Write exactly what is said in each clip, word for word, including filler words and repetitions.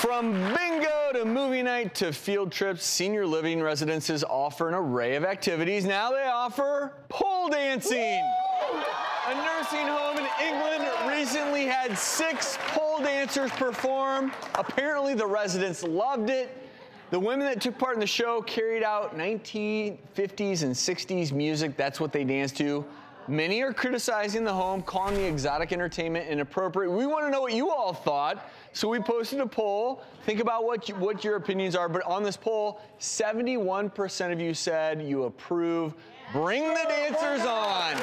From bingo to movie night to field trips, senior living residences offer an array of activities. Now they offer pole dancing. Woo! A nursing home in England recently had six pole dancers perform. Apparently the residents loved it. The women that took part in the show carried out nineteen fifties and sixties music. That's what they danced to. Many are criticizing the home, calling the exotic entertainment inappropriate. We want to know what you all thought, so we posted a poll. Think about what you, what your opinions are, but on this poll, seventy-one percent of you said you approve. Bring the dancers on.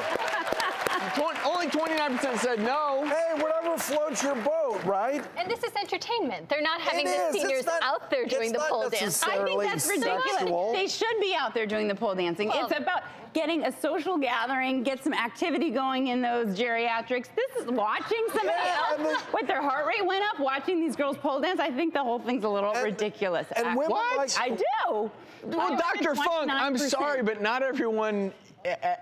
Only twenty-nine percent said no. Hey, whatever floats your boat, right? And this is entertainment. They're not having the seniors out there doing the pole dance. I think that's ridiculous. They should be out there doing the pole dancing. Well, it's about getting a social gathering, get some activity going in those geriatrics. This is watching somebody yeah, else the, with their heart rate went up, watching these girls pole dance. I think the whole thing's a little and, ridiculous. And women like, I do. Well, Doctor Funk, I'm sorry, but not everyone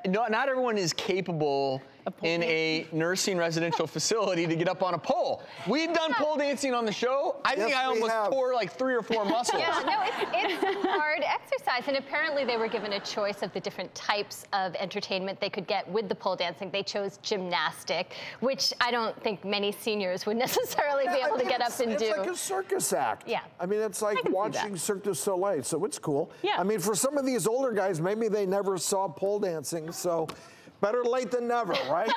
Not, not everyone is capable in a nursing residential facility to get up on a pole. We've done pole dancing on the show. I think yes, I almost have. tore like three or four muscles. Yeah, no, it's, it's hard exercise. And apparently they were given a choice of the different types of entertainment they could get with the pole dancing. They chose gymnastic, which I don't think many seniors would necessarily yeah, be able I mean, to get up and it's do. It's like a circus act. Yeah. I mean, it's like watching Cirque du Soleil, so it's cool. Yeah. I mean, for some of these older guys, maybe they never saw pole dancing, so better late than never, right?